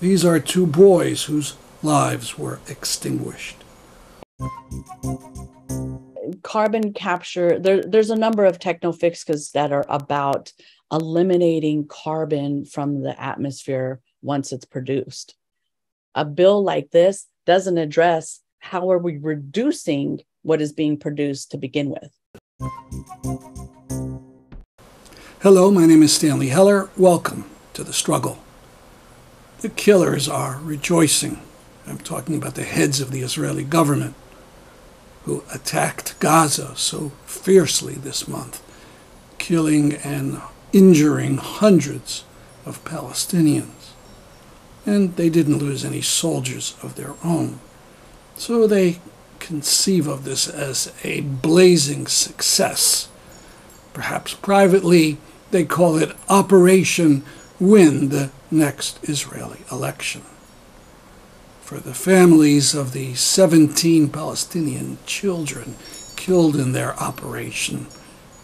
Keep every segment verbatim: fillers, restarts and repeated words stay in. These are two boys whose lives were extinguished. Carbon capture, there, there's a number of techno fixes that are about eliminating carbon from the atmosphere once it's produced. A bill like this doesn't address how are we reducing what is being produced to begin with. Hello, my name is Stanley Heller. Welcome to The Struggle. The killers are rejoicing. I'm talking about the heads of the Israeli government who attacked Gaza so fiercely this month, killing and injuring hundreds of Palestinians. And they didn't lose any soldiers of their own. So they conceive of this as a blazing success. Perhaps privately, they call it Operation Win the Next Israeli Election. For the families of the seventeen Palestinian children killed in their operation,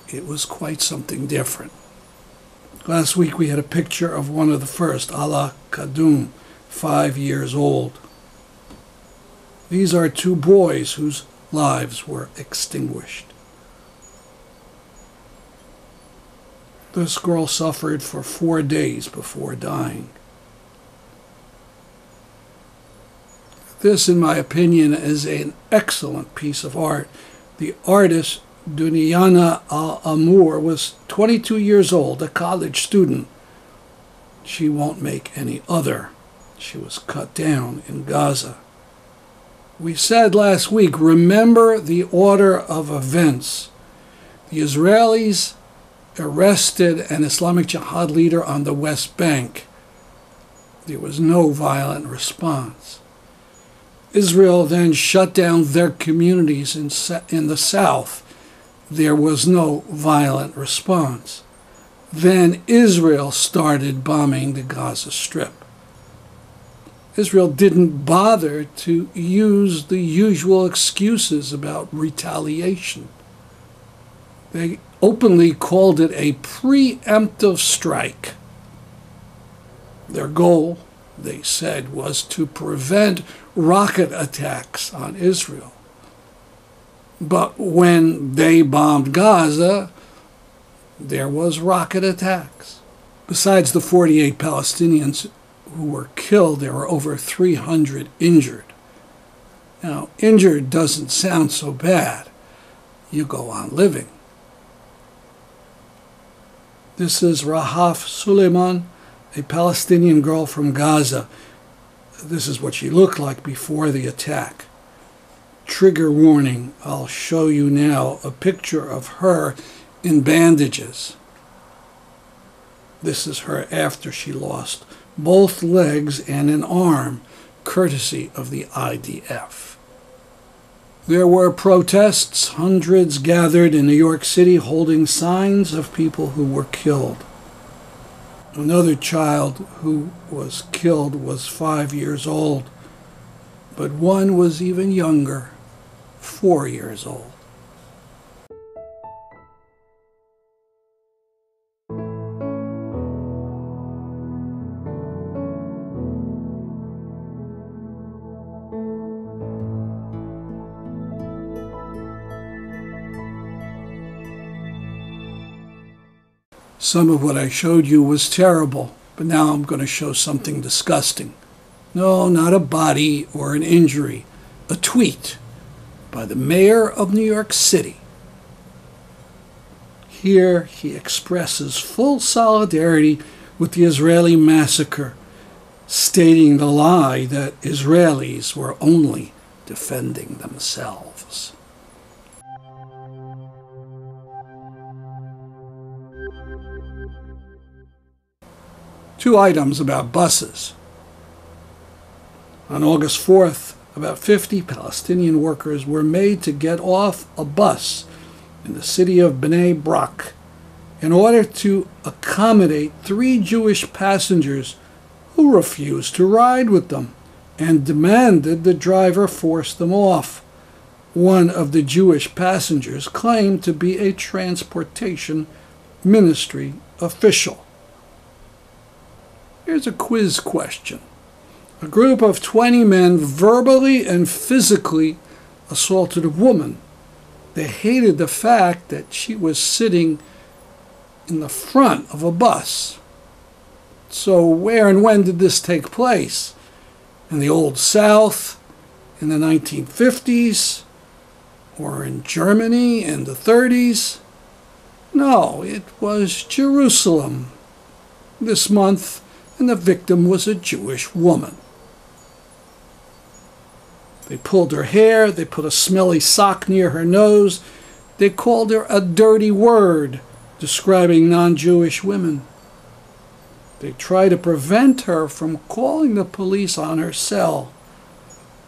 it was quite something different. Last week we had a picture of one of the first, Ala Kadum, five years old. These are two boys whose lives were extinguished. This girl suffered for four days before dying. This, in my opinion, is an excellent piece of art. The artist Dunyana Al-Amour was twenty-two years old, a college student. She won't make any other. She was cut down in Gaza. We said last week, remember the order of events. The Israelis arrested an Islamic Jihad leader on the West Bank. There was no violent response. Israel then shut down their communities in, in the south. There was no violent response. Then Israel started bombing the Gaza Strip. Israel didn't bother to use the usual excuses about retaliation. They openly called it a preemptive strike. Their goal, they said, was to prevent rocket attacks on Israel. But when they bombed Gaza, there was rocket attacks. Besides the forty-eight Palestinians who were killed, there were over three hundred injured. Now, injured doesn't sound so bad. You go on living. This is Rahaf Suleiman, a Palestinian girl from Gaza. This is what she looked like before the attack. Trigger warning, I'll show you now a picture of her in bandages. This is her after she lost both legs and an arm, courtesy of the I D F. There were protests. Hundreds gathered in New York City holding signs of people who were killed. Another child who was killed was five years old, but one was even younger, four years old. Some of what I showed you was terrible, but now I'm going to show something disgusting. No, not a body or an injury. A tweet by the mayor of New York City. Here he expresses full solidarity with the Israeli massacre, stating the lie that Israelis were only defending themselves. Two items about buses. On August fourth, about fifty Palestinian workers were made to get off a bus in the city of Bnei Brak in order to accommodate three Jewish passengers who refused to ride with them and demanded the driver force them off. One of the Jewish passengers claimed to be a transportation ministry official. Here's a quiz question. a group of twenty men verbally and physically assaulted a woman. They hated the fact that she was sitting in the front of a bus. So where and when did this take place? In the Old South, in the nineteen fifties, or in Germany in the thirties? No, it was Jerusalem this month, and the victim was a Jewish woman. They pulled her hair, they put a smelly sock near her nose, they called her a dirty word describing non-Jewish women. They tried to prevent her from calling the police on her cell.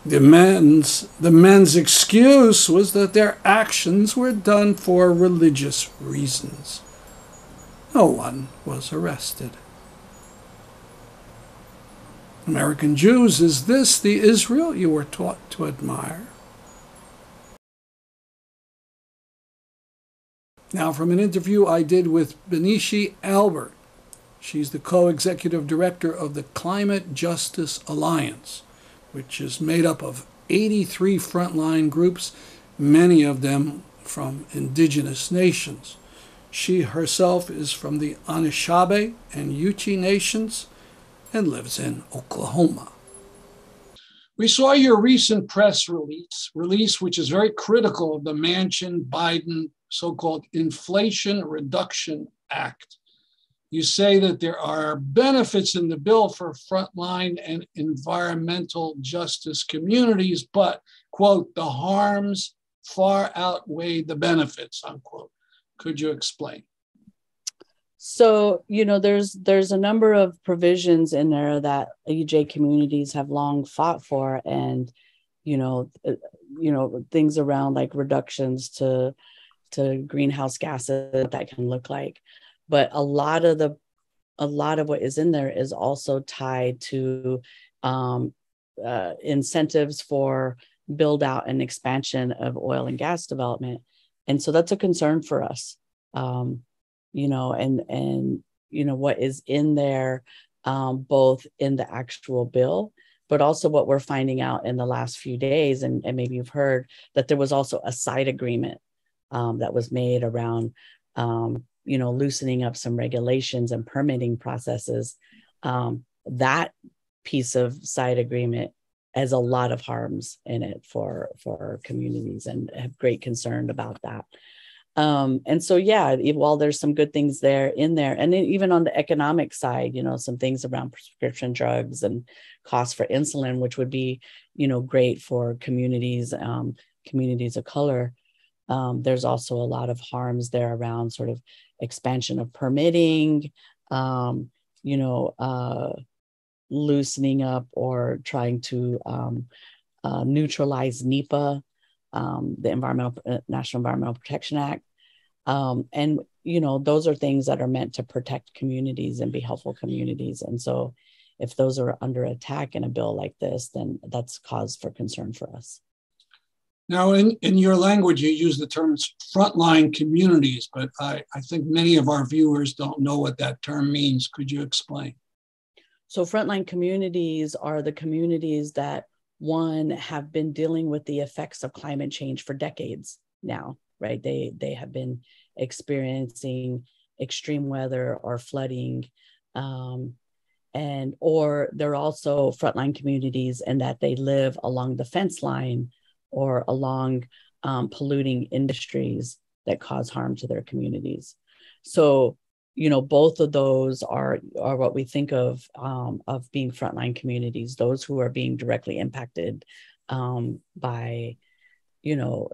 The men's, the men's excuse was that their actions were done for religious reasons. No one was arrested. American Jews, is this the Israel you were taught to admire? Now, from an interview I did with Bineshi Alibert. She's the co-executive director of the Climate Justice Alliance, which is made up of eighty-three frontline groups, many of them from indigenous nations. She herself is from the Anishabe and Yuchi nations, and lives in Oklahoma. We saw your recent press release, release which is very critical of the Manchin-Biden so-called Inflation Reduction Act. You say that there are benefits in the bill for frontline and environmental justice communities, but, quote, the harms far outweigh the benefits, unquote. Could you explain? So, you know, there's there's a number of provisions in there that E J communities have long fought for, and, you know, you know, things around like reductions to to greenhouse gases, what that can look like. But a lot of the a lot of what is in there is also tied to um, uh, incentives for build out and expansion of oil and gas development. And so that's a concern for us. Um, you know, and, and, you know, what is in there, um, both in the actual bill, but also what we're finding out in the last few days. And, and maybe you've heard that there was also a side agreement um, that was made around, um, you know, loosening up some regulations and permitting processes. Um, that piece of side agreement has a lot of harms in it for, for communities, and have great concern about that. Um, and so, yeah, while there's some good things there in there, and then even on the economic side, you know, some things around prescription drugs and costs for insulin, which would be, you know, great for communities, um, communities of color. Um, there's also a lot of harms there around sort of expansion of permitting, um, you know, uh, loosening up or trying to um, uh, neutralize NEPA. Um, the environmental uh, National Environmental Protection Act. Um, and, you know, those are things that are meant to protect communities and be helpful communities. And so if those are under attack in a bill like this, then that's cause for concern for us. Now, in, in your language, you use the terms frontline communities, but I, I think many of our viewers don't know what that term means. Could you explain? So frontline communities are the communities that, one, have been dealing with the effects of climate change for decades now, right? They, they have been experiencing extreme weather or flooding, um, and or they're also frontline communities in that they live along the fence line or along um, polluting industries that cause harm to their communities. So, you know, both of those are, are what we think of um, of being frontline communities, those who are being directly impacted um, by, you know,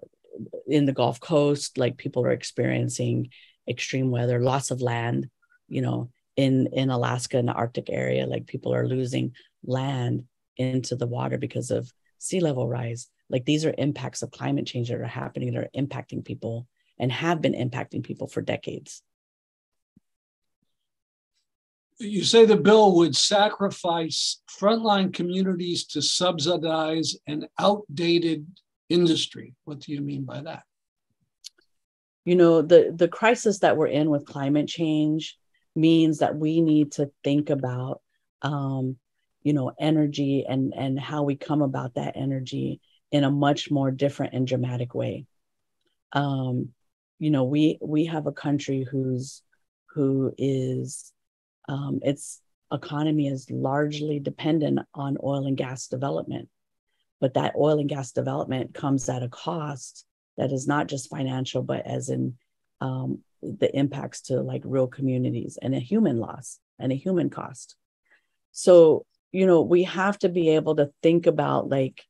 in the Gulf Coast, like people are experiencing extreme weather, loss of land, you know, in, in Alaska and the Arctic area, like people are losing land into the water because of sea level rise. Like these are impacts of climate change that are happening, that are impacting people and have been impacting people for decades. You say the bill would sacrifice frontline communities to subsidize an outdated industry. What do you mean by that? You know, the, the crisis that we're in with climate change means that we need to think about, um, you know, energy and, and how we come about that energy in a much more different and dramatic way. Um, you know, we we have a country who's who is um, its economy is largely dependent on oil and gas development, but that oil and gas development comes at a cost that is not just financial, but as in um, the impacts to like real communities and a human loss and a human cost. So, you know, we have to be able to think about like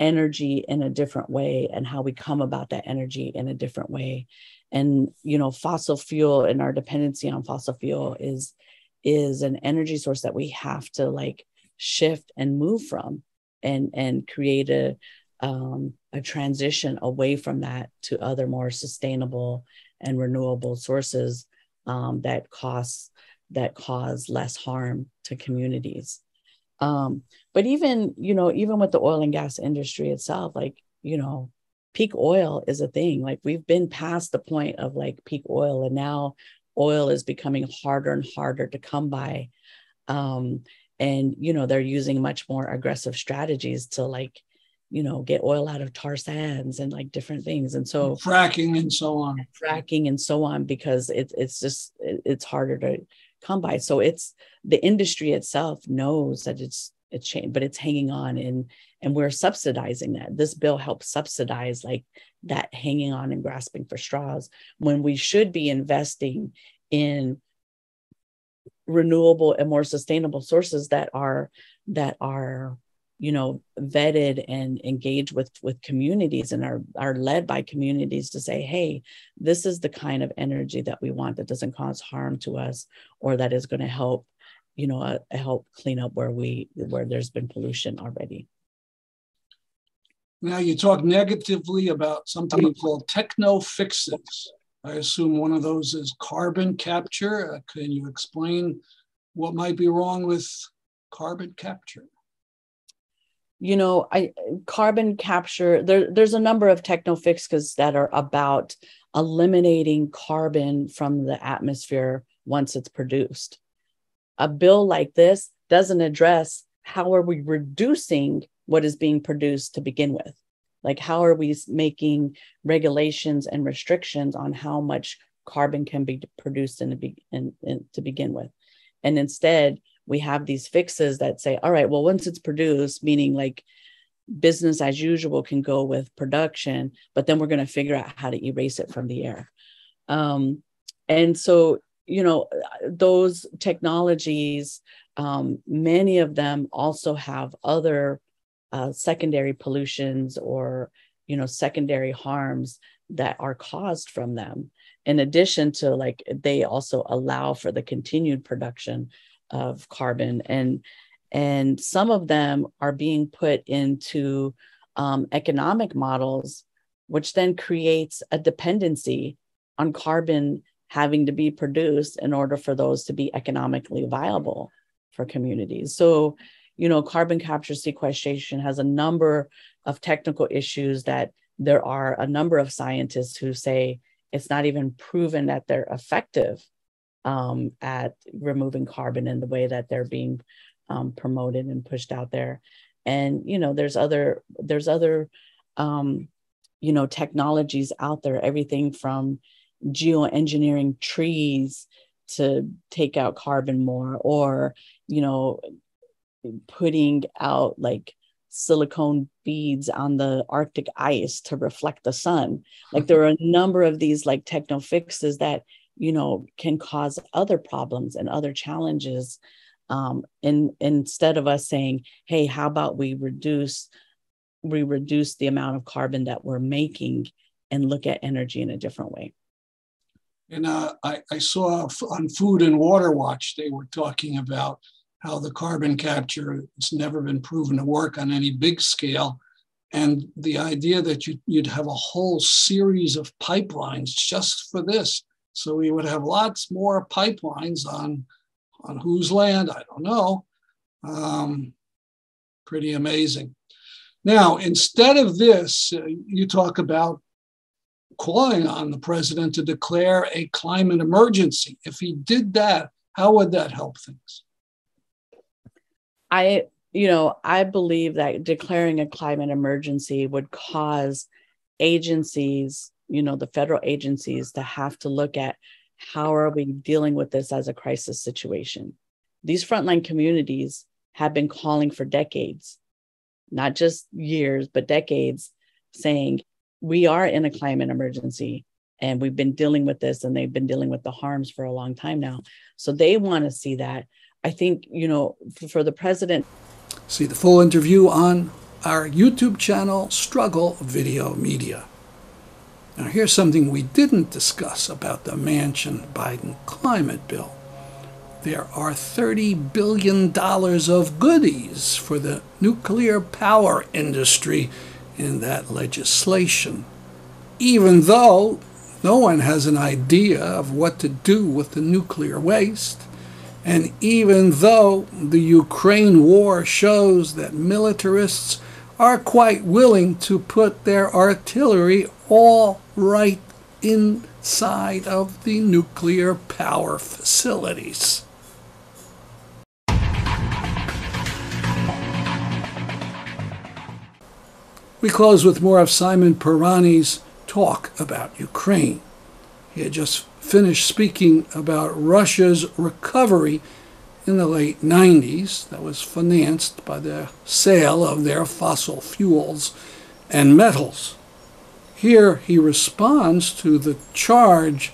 energy in a different way and how we come about that energy in a different way. And, you know, fossil fuel and our dependency on fossil fuel is, is an energy source that we have to like shift and move from and, and create a, um, a transition away from that to other more sustainable and renewable sources um, that costs that cause less harm to communities. Um, but even, you know, even with the oil and gas industry itself, like, you know, peak oil is a thing. Like we've been past the point of like peak oil, and now oil is becoming harder and harder to come by. Um, and, you know, they're using much more aggressive strategies to like, you know, get oil out of tar sands and like different things. And so fracking and so on, fracking and so on, because it, it's just, it, it's harder to come by. So it's the industry itself knows that it's it's changed, but it's hanging on, and and we're subsidizing that. This bill helps subsidize like that hanging on and grasping for straws when we should be investing in renewable and more sustainable sources that are that are you know vetted and engaged with with communities and are are led by communities to say, hey, this is the kind of energy that we want that doesn't cause harm to us, or that is going to help you know uh, help clean up where we where there's been pollution already. Now you talk negatively about something you call techno fixes. I assume one of those is carbon capture. Uh, can you explain what might be wrong with carbon capture? You know, I carbon capture, there, there's a number of techno fixes that are about eliminating carbon from the atmosphere once it's produced. A bill like this doesn't address how are we reducing what is being produced to begin with. Like, how are we making regulations and restrictions on how much carbon can be produced in the be, in, in, to begin with? And instead, we have these fixes that say, all right, well, once it's produced, meaning like business as usual can go with production, but then we're going to figure out how to erase it from the air. Um, and so, you know, those technologies, um, many of them also have other uh, secondary pollutions or, you know, secondary harms that are caused from them. In addition to like, they also allow for the continued production of carbon, and and some of them are being put into um, economic models, which then creates a dependency on carbon having to be produced in order for those to be economically viable for communities. So, you know, carbon capture sequestration has a number of technical issues that there are a number of scientists who say it's not even proven that they're effective Um, at removing carbon in the way that they're being um, promoted and pushed out there. And, you know, there's other, there's other, um, you know, technologies out there, everything from geoengineering trees to take out carbon more, or, you know, putting out like silicone beads on the Arctic ice to reflect the sun. Like there are a number of these like techno fixes that you know, can cause other problems and other challenges. Um, and, and instead of us saying, hey, how about we reduce, we reduce the amount of carbon that we're making and look at energy in a different way. And uh, I, I saw on Food and Water Watch, they were talking about how the carbon capture, it's never been proven to work on any big scale. And the idea that you, you'd have a whole series of pipelines just for this. So we would have lots more pipelines on, on whose land, I don't know. Um, pretty amazing. Now, instead of this, uh, you talk about calling on the president to declare a climate emergency. If he did that, how would that help things? I, you know, I believe that declaring a climate emergency would cause agencies, you know, the federal agencies to have to look at how are we dealing with this as a crisis situation. These frontline communities have been calling for decades, not just years, but decades, saying we are in a climate emergency and we've been dealing with this, and they've been dealing with the harms for a long time now. So they want to see that. I think, you know, for the president. See the full interview on our YouTube channel, Struggle Video Media. Now, here's something we didn't discuss about the Manchin-Biden climate bill. There are thirty billion dollars of goodies for the nuclear power industry in that legislation, even though no one has an idea of what to do with the nuclear waste. And even though the Ukraine war shows that militarists are quite willing to put their artillery all right inside of the nuclear power facilities. We close with more of Simon Pirani's talk about Ukraine. He had just finished speaking about Russia's recovery in the late nineties that was financed by the sale of their fossil fuels and metals. Here he responds to the charge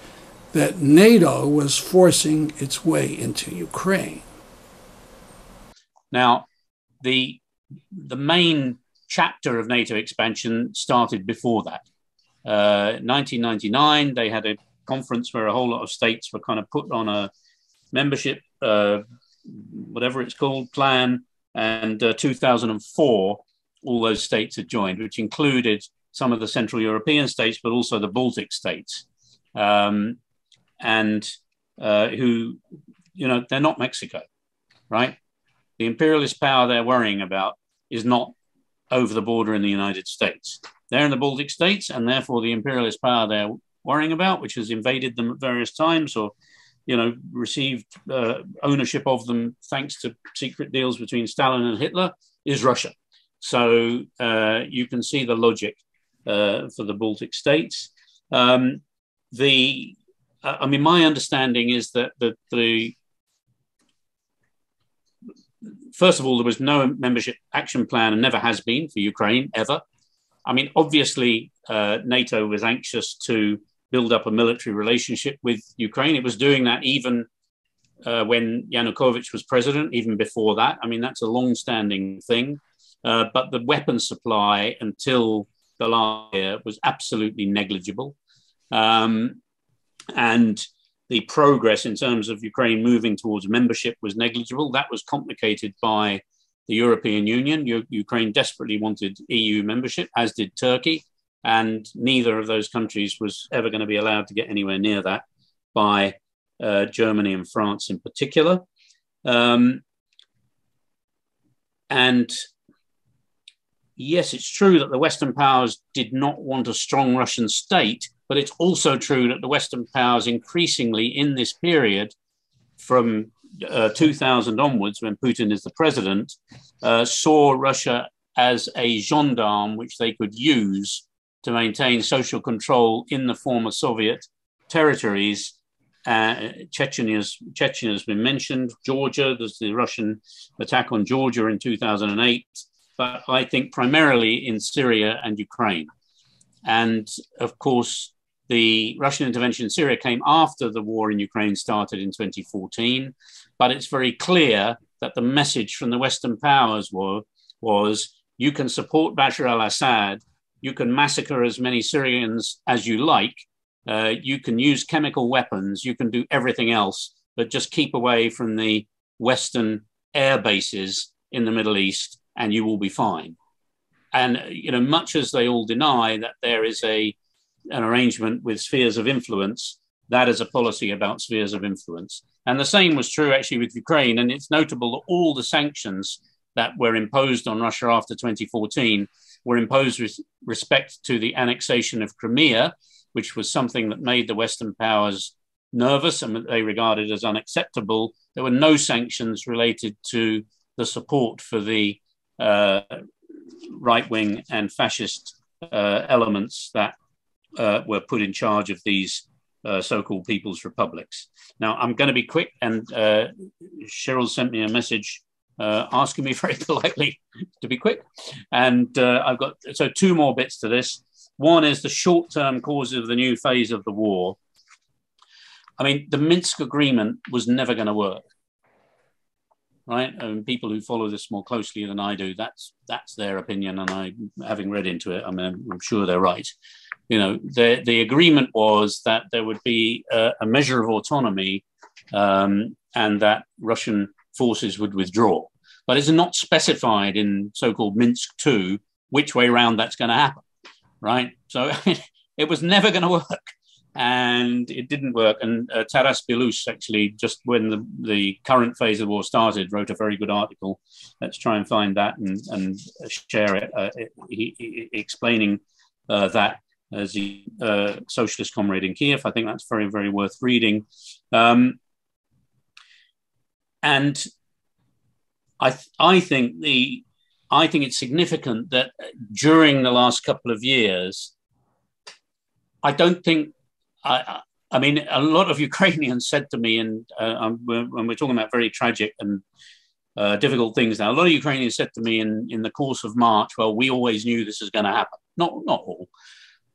that NATO was forcing its way into Ukraine. Now, the, the main chapter of NATO expansion started before that. Uh, nineteen ninety-nine, they had a conference where a whole lot of states were kind of put on a membership, uh, whatever it's called, plan. And uh, two thousand four, all those states had joined, which included some of the Central European states, but also the Baltic states, um, and uh, who, you know, they're not Mexico, right? The imperialist power they're worrying about is not over the border in the United States. They're in the Baltic states, and therefore the imperialist power they're worrying about, which has invaded them at various times or, you know, received uh, ownership of them thanks to secret deals between Stalin and Hitler, is Russia. So uh, you can see the logic uh, for the Baltic states. Um, the, uh, I mean, my understanding is that the, the, first of all, there was no membership action plan and never has been for Ukraine ever. I mean, obviously, uh, NATO was anxious to build up a military relationship with Ukraine. It was doing that even uh, when Yanukovych was president, even before that. I mean, that's a long-standing thing. Uh, but the weapon supply until the last year was absolutely negligible. Um, and the progress in terms of Ukraine moving towards membership was negligible. That was complicated by the European Union. U- Ukraine desperately wanted E U membership, as did Turkey, and neither of those countries was ever going to be allowed to get anywhere near that by uh, Germany and France in particular. Um, and yes, it's true that the Western powers did not want a strong Russian state, but it's also true that the Western powers increasingly in this period from Uh, two thousand onwards, when Putin is the president, uh, saw Russia as a gendarme which they could use to maintain social control in the former Soviet territories. Uh, Chechenia's, Chechnya has been mentioned, Georgia, there's the Russian attack on Georgia in two thousand eight, but I think primarily in Syria and Ukraine. And of course, the Russian intervention in Syria came after the war in Ukraine started in twenty fourteen, but it's very clear that the message from the Western powers were, was, you can support Bashar al-Assad, you can massacre as many Syrians as you like, uh, you can use chemical weapons, you can do everything else, but just keep away from the Western air bases in the Middle East and you will be fine. And, you know, much as they all deny that there is a an arrangement with spheres of influence, that is a policy about spheres of influence. And the same was true actually with Ukraine. And it's notable that all the sanctions that were imposed on Russia after twenty fourteen were imposed with respect to the annexation of Crimea, which was something that made the Western powers nervous and they regarded as unacceptable. There were no sanctions related to the support for the uh, right-wing and fascist uh, elements that uh, were put in charge of these uh, so-called people's republics. Now, I'm going to be quick, and uh, Cheryl sent me a message uh, asking me very politely to be quick. And uh, I've got, so two more bits to this. One is the short-term causes of the new phase of the war. I mean, the Minsk Agreement was never going to work, right? And people who follow this more closely than I do, that's that's their opinion, and I, having read into it, I mean, I'm sure they're right. You know, the, the agreement was that there would be a, a measure of autonomy um, and that Russian forces would withdraw. But it's not specified in so-called Minsk two which way round that's going to happen, right? So it was never going to work. And it didn't work. And uh, Taras Bilous, actually, just when the, the current phase of the war started, wrote a very good article. Let's try and find that and, and share it, uh, it he, he, explaining uh, that as a uh, socialist comrade in Kyiv. I think that's very, very worth reading. Um, and I, th- I think the, I think it's significant that during the last couple of years, I don't think. I, I mean, a lot of Ukrainians said to me, and uh, when we're talking about very tragic and uh, difficult things now, a lot of Ukrainians said to me in, in the course of March, well, we always knew this was going to happen. Not not all,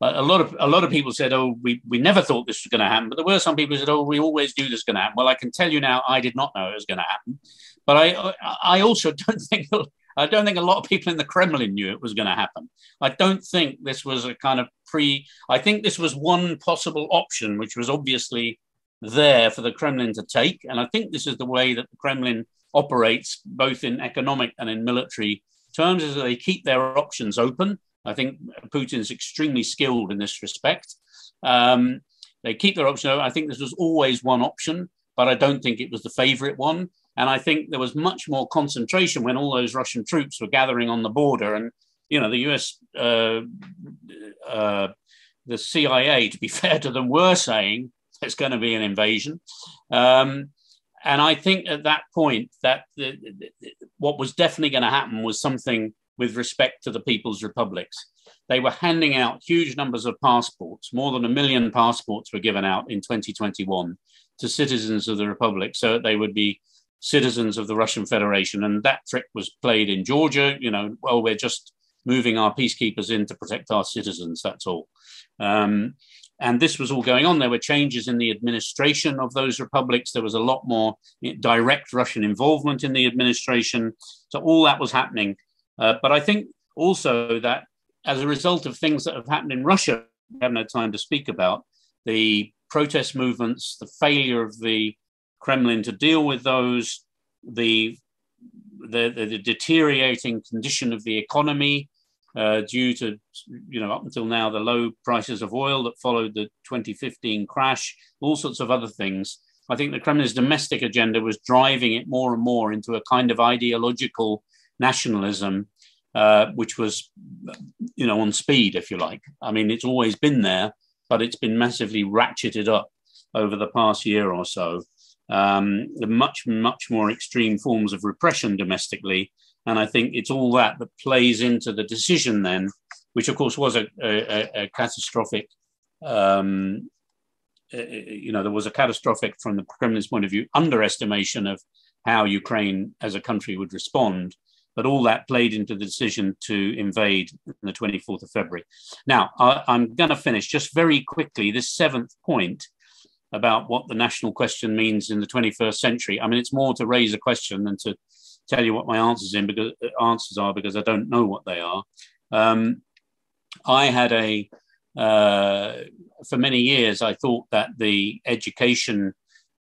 but a lot of a lot of people said, oh, we, we never thought this was going to happen. But there were some people who said, oh, we always knew this was going to happen. Well, I can tell you now, I did not know it was going to happen. But I I also don't think I don't think a lot of people in the Kremlin knew it was going to happen. I don't think this was a kind of pre... I think this was one possible option, which was obviously there for the Kremlin to take. And I think this is the way that the Kremlin operates, both in economic and in military terms, is that they keep their options open. I think Putin's extremely skilled in this respect. Um, they keep their options open. I think this was always one option, but I don't think it was the favorite one. And I think there was much more concentration when all those Russian troops were gathering on the border. And, you know, the U S, uh, uh, the C I A, to be fair to them, were saying there's going to be an invasion. Um, and I think at that point that the, the, what was definitely going to happen was something with respect to the People's Republics. They were handing out huge numbers of passports. More than a million passports were given out in twenty twenty-one to citizens of the Republic so that they would be citizens of the Russian Federation. And that trick was played in Georgia, you know, well, we're just moving our peacekeepers in to protect our citizens, that's all. Um, and this was all going on. There were changes in the administration of those republics. There was a lot more direct Russian involvement in the administration. So all that was happening. Uh, but I think also that as a result of things that have happened in Russia, we have no time to speak about, the protest movements, the failure of the Kremlin to deal with those, the the, the deteriorating condition of the economy uh, due to, you know, up until now, the low prices of oil that followed the twenty fifteen crash, all sorts of other things. I think the Kremlin's domestic agenda was driving it more and more into a kind of ideological nationalism, uh, which was, you know, on speed, if you like. I mean, it's always been there, but it's been massively ratcheted up over the past year or so. Um, the much, much more extreme forms of repression domestically. And I think it's all that that plays into the decision then, which of course was a, a, a catastrophic, um, you know, there was a catastrophic, from the Kremlin's point of view, underestimation of how Ukraine as a country would respond. But all that played into the decision to invade on the twenty-fourth of February. Now, I, I'm going to finish just very quickly this seventh point about what the national question means in the twenty-first century. I mean, it's more to raise a question than to tell you what my answers in because answers are because I don't know what they are. Um, I had a uh, for many years I thought that the education,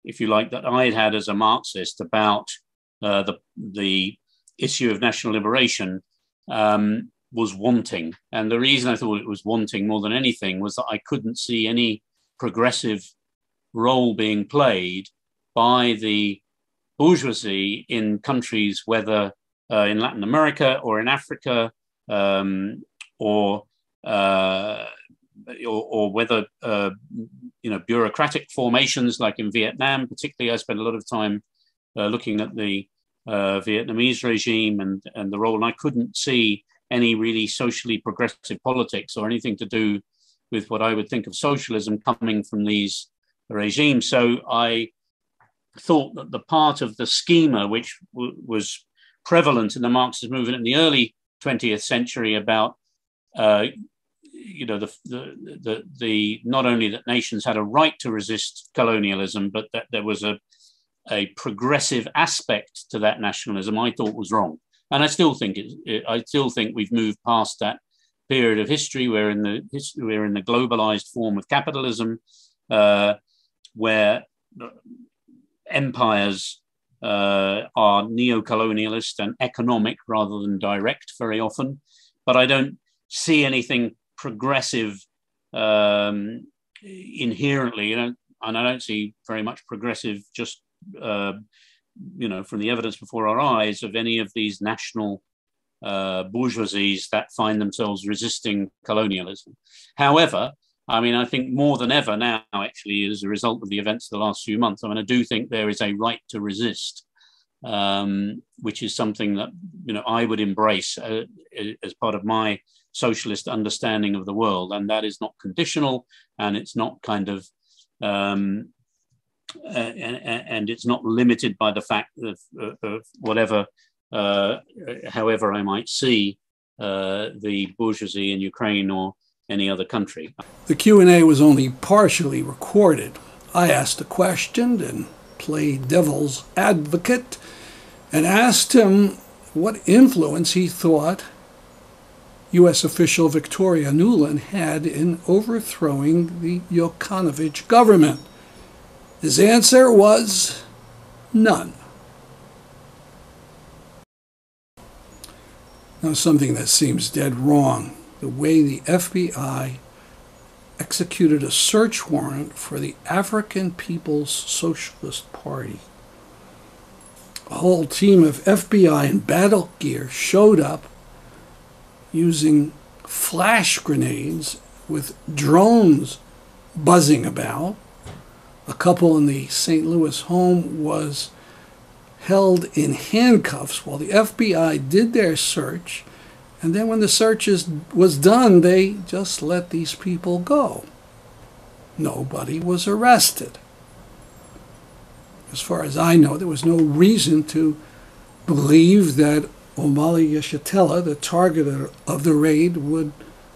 if you like, that I had had as a Marxist about uh, the the issue of national liberation um, was wanting, and the reason I thought it was wanting more than anything was that I couldn't see any progressive role being played by the bourgeoisie in countries, whether uh, in Latin America or in Africa, um, or, uh, or or whether uh, you know, bureaucratic formations like in Vietnam. Particularly, I spent a lot of time uh, looking at the uh, Vietnamese regime and, and the role. And I couldn't see any really socially progressive politics or anything to do with what I would think of socialism coming from these regimes. So I thought that the part of the schema which w- was prevalent in the Marxist movement in the early twentieth century about uh, you know, the, the the the not only that nations had a right to resist colonialism, but that there was a a progressive aspect to that nationalism, I thought was wrong, and I still think it, it, I still think we've moved past that period of history. We're in the we're in the globalized form of capitalism, uh, where empires uh, are neo-colonialist and economic rather than direct very often, but I don't see anything progressive um, inherently, you know, and I don't see very much progressive just, uh, you know, from the evidence before our eyes of any of these national uh, bourgeoisies that find themselves resisting colonialism. However, I mean, I think more than ever now, actually, as a result of the events of the last few months, I mean, I do think there is a right to resist, um, which is something that, you know, I would embrace uh, as part of my socialist understanding of the world, and that is not conditional, and it's not kind of, um, uh, and, and it's not limited by the fact of, uh, of whatever, uh, however I might see uh, the bourgeoisie in Ukraine or any other country. The Q and A was only partially recorded. I asked a question and played devil's advocate and asked him what influence he thought U S official Victoria Nuland had in overthrowing the Yanukovych government. His answer was none. Now, something that seems dead wrong, the way the F B I executed a search warrant for the African People's Socialist Party. A whole team of F B I in battle gear showed up using flash grenades with drones buzzing about. A couple in the Saint Louis home was held in handcuffs while the F B I did their search, and then when the search is, was done, they just let these people go. Nobody was arrested. As far as I know, there was no reason to believe that Omali Yeshitela, the target of the raid, would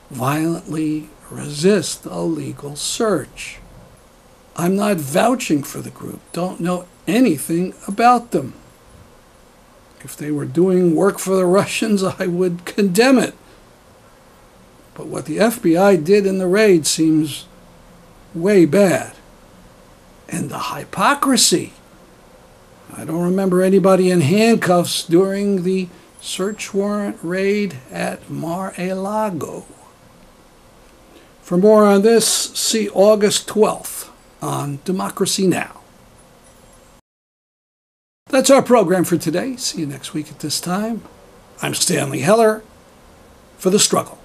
violently resist a legal search. I'm not vouching for the group, don't know anything about them. If they were doing work for the Russians, I would condemn it. But what the F B I did in the raid seems way bad. And the hypocrisy. I don't remember anybody in handcuffs during the search warrant raid at Mar-a-Lago. For more on this, see August twelfth on Democracy Now! That's our program for today. See you next week at this time. I'm Stanley Heller for The Struggle.